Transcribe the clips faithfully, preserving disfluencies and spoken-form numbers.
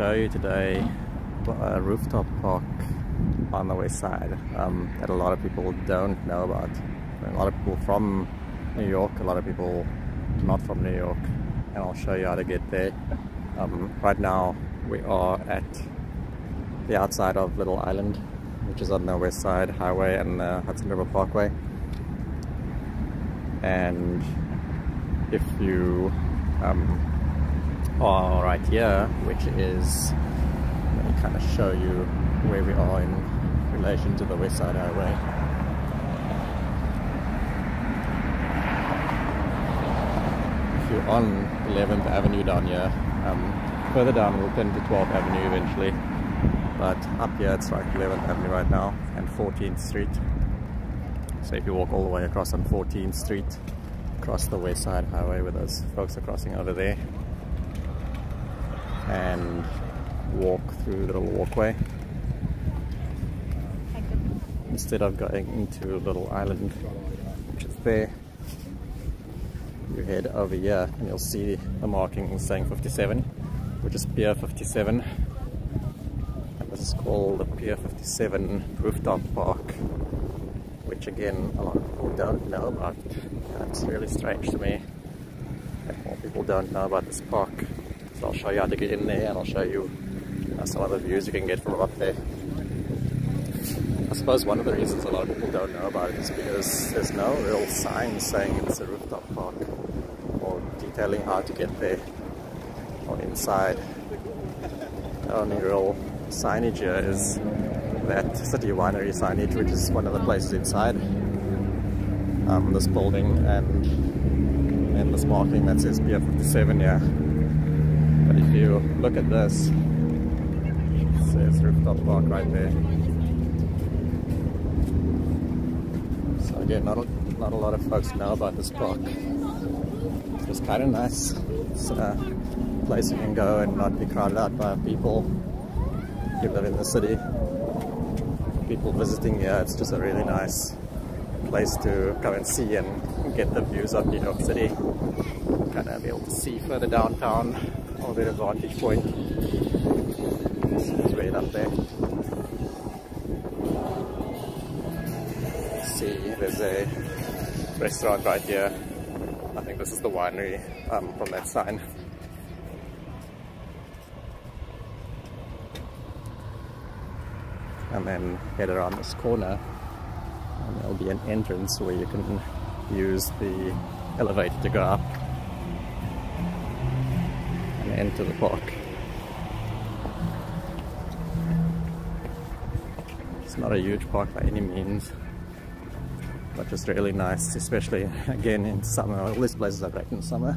show you today a rooftop park on the west side um, that a lot of people don't know about. A lot of people from New York, a lot of people not from New York, and I'll show you how to get there. Um, right now we are at the outside of Little Island, which is on the West Side Highway and the Hudson River Parkway. And if you um, are right here, which is, let me kind of show you where we are in relation to the West Side Highway. You're on eleventh Avenue down here. Um, further down we'll turn to twelfth Avenue eventually, but up here it's like eleventh Avenue right now and fourteenth Street. So if you walk all the way across on fourteenth Street, across the West Side Highway where those folks are crossing over there, and walk through Little Walkway. Instead of going into Little Island, which is there, you head over here and you'll see the marking saying fifty-seven, which is Pier fifty-seven, and this is called the Pier fifty-seven rooftop park, which again a lot of people don't know about. It's really strange to me that more people don't know about this park. So I'll show you how to get in there, and I'll show you uh, some of the views you can get from up there. I suppose one of the reasons a lot of people don't know about it is because there's no real signs saying it's a rooftop park or detailing how to get there or inside. The only real signage here is that City Winery signage, which is one of the places inside um, this building, and and this marking that says Pier fifty-seven here. But if you look at this, it says rooftop park right there. Again, not a, not a lot of folks know about this park. It's kind of nice. It's a place you can go and not be crowded out by people. If you live in the city, people visiting here, it's just a really nice place to go and see and get the views of New York City. Kind of be able to see further downtown, or their vantage point. It's right up there. See, there's a restaurant right here. I think this is the winery um, from that sign. And then head around this corner, and there'll be an entrance where you can use the elevator to go up and enter the park. It's not a huge park by any means, which is really nice, especially again in summer. All these places are great in summer.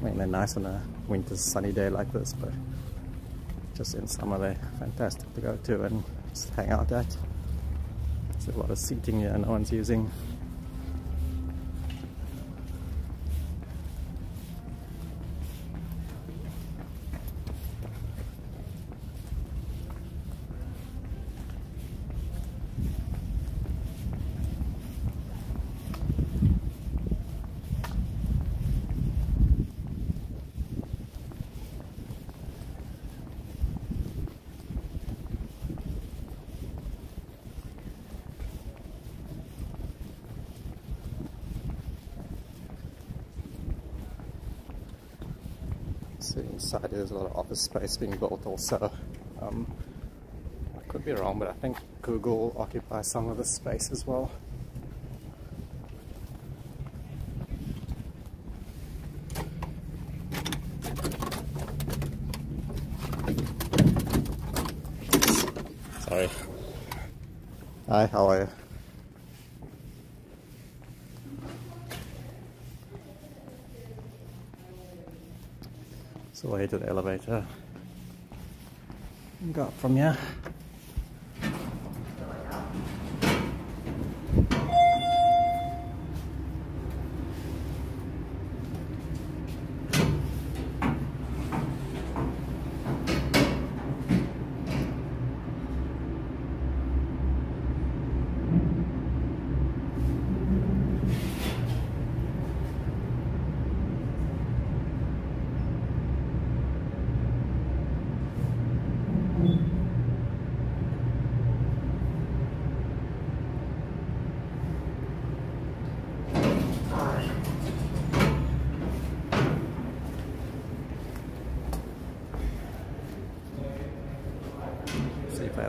I mean, they're nice on a winter sunny day like this, but just in summer they're fantastic to go to and just hang out at. There's a lot of seating here no one's using. So inside there's a lot of office space being built also. Um, I could be wrong, but I think Google occupies some of the space as well. Sorry. Hi, how are you? So we'll head to the elevator and go up from here.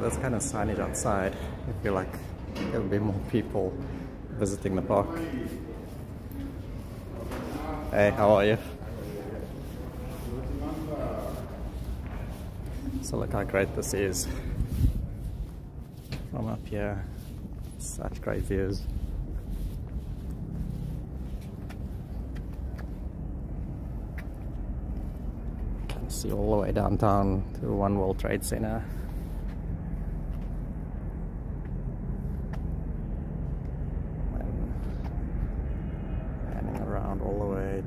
that's kind of signage outside. I feel like there would be more people visiting the park. Hey, how are you? So look how great this is. From up here, such great views. Can see all the way downtown to One World Trade Center.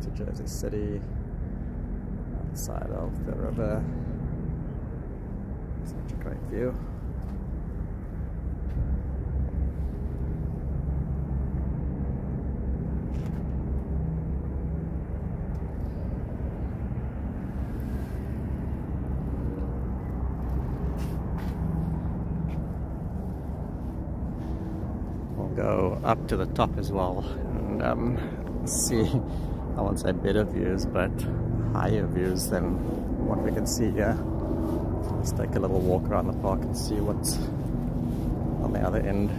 To Jersey City, outside of the river. Such a great view. We'll go up to the top as well and um, see. I won't say better views, but higher views than what we can see here. Let's take a little walk around the park and see what's on the other end.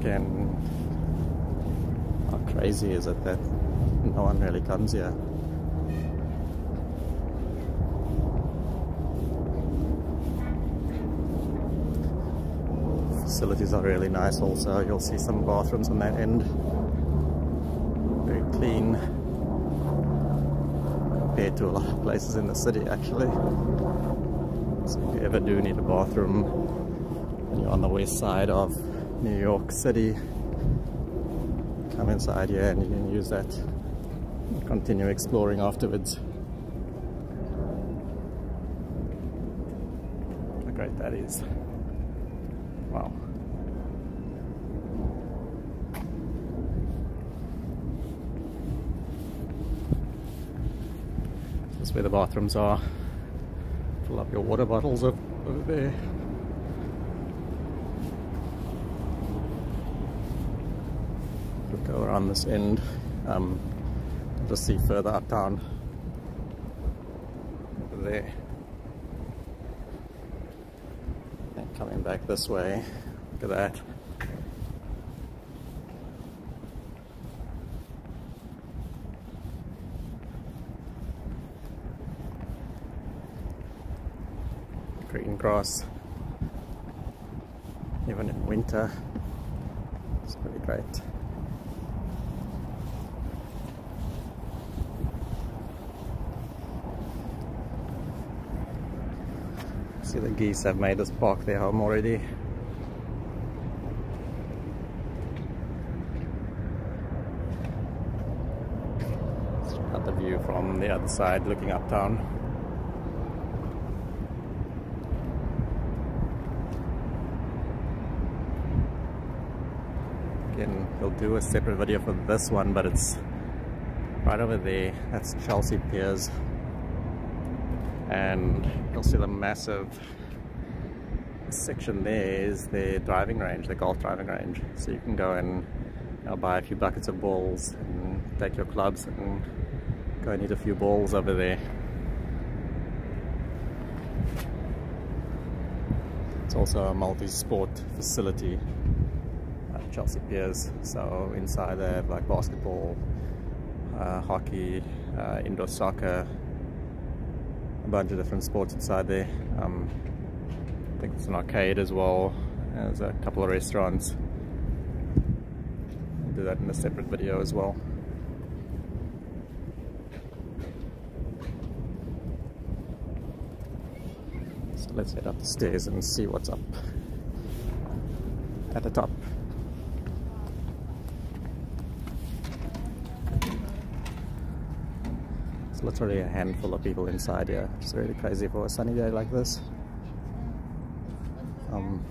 Again, how crazy is it that no one really comes here? Facilities are really nice also. You'll see some bathrooms on that end. Very clean. Compared to a lot of places in the city actually. So if you ever do need a bathroom and you're on the west side of New York City, come inside here and you can use that and continue exploring afterwards. How great that is. Wow. This is where the bathrooms are. Fill up your water bottles over there. We'll go around this end, um, just see further uptown. Over there. Coming back this way, look at that. Green grass, even in winter, it's pretty great. See, the geese have made us park their home already. Let's check out the view from the other side looking uptown. Again, we'll do a separate video for this one, but it's right over there. That's Chelsea Piers. And you'll see the massive section there is the driving range, the golf driving range. So you can go and, you know, buy a few buckets of balls and take your clubs and go and hit a few balls over there. It's also a multi-sport facility at Chelsea Piers. So inside they have like basketball, uh, hockey, uh, indoor soccer, a bunch of different sports inside there. Um, I think it's an arcade as well. There's a couple of restaurants. I'll do that in a separate video as well. So let's head up the stairs and see what's up at the top. Literally a handful of people inside here, which is really crazy for a sunny day like this. Um,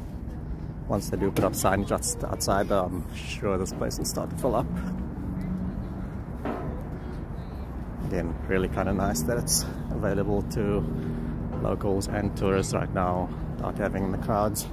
once they do put up signage outside, I'm sure this place will start to fill up. Again, really kind of nice that it's available to locals and tourists right now, without having the crowds.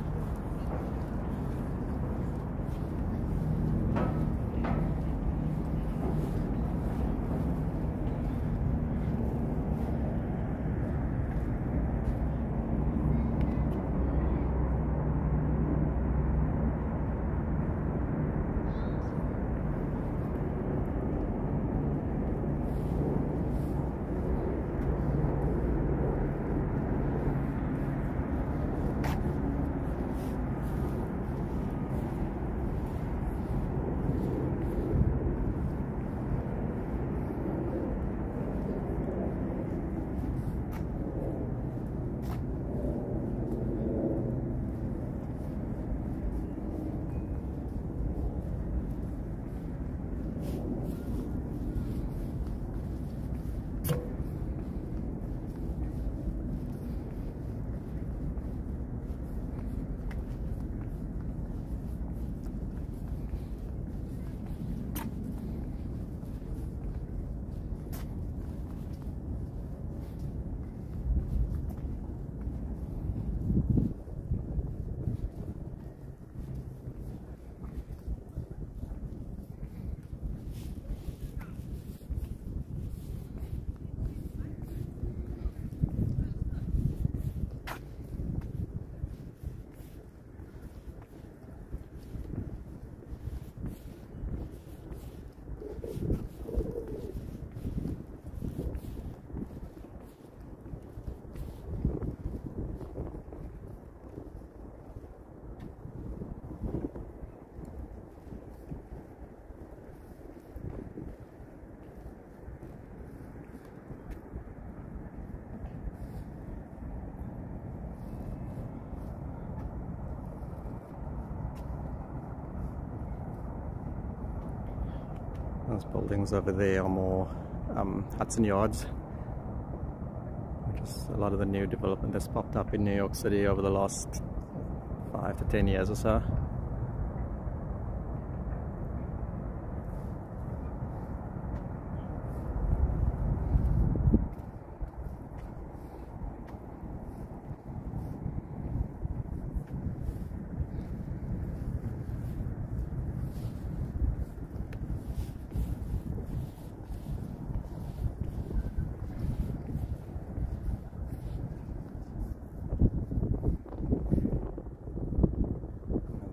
Those buildings over there are more um, Hudson Yards, which is a lot of the new development that's popped up in New York City over the last five to ten years or so.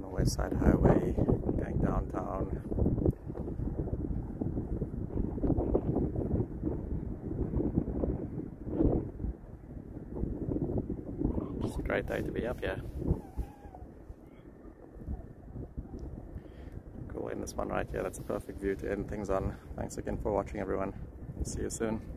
West Side Highway, going downtown. It's a great day to be up here. Cool, in this one right here, that's a perfect view to end things on. Thanks again for watching, everyone. See you soon.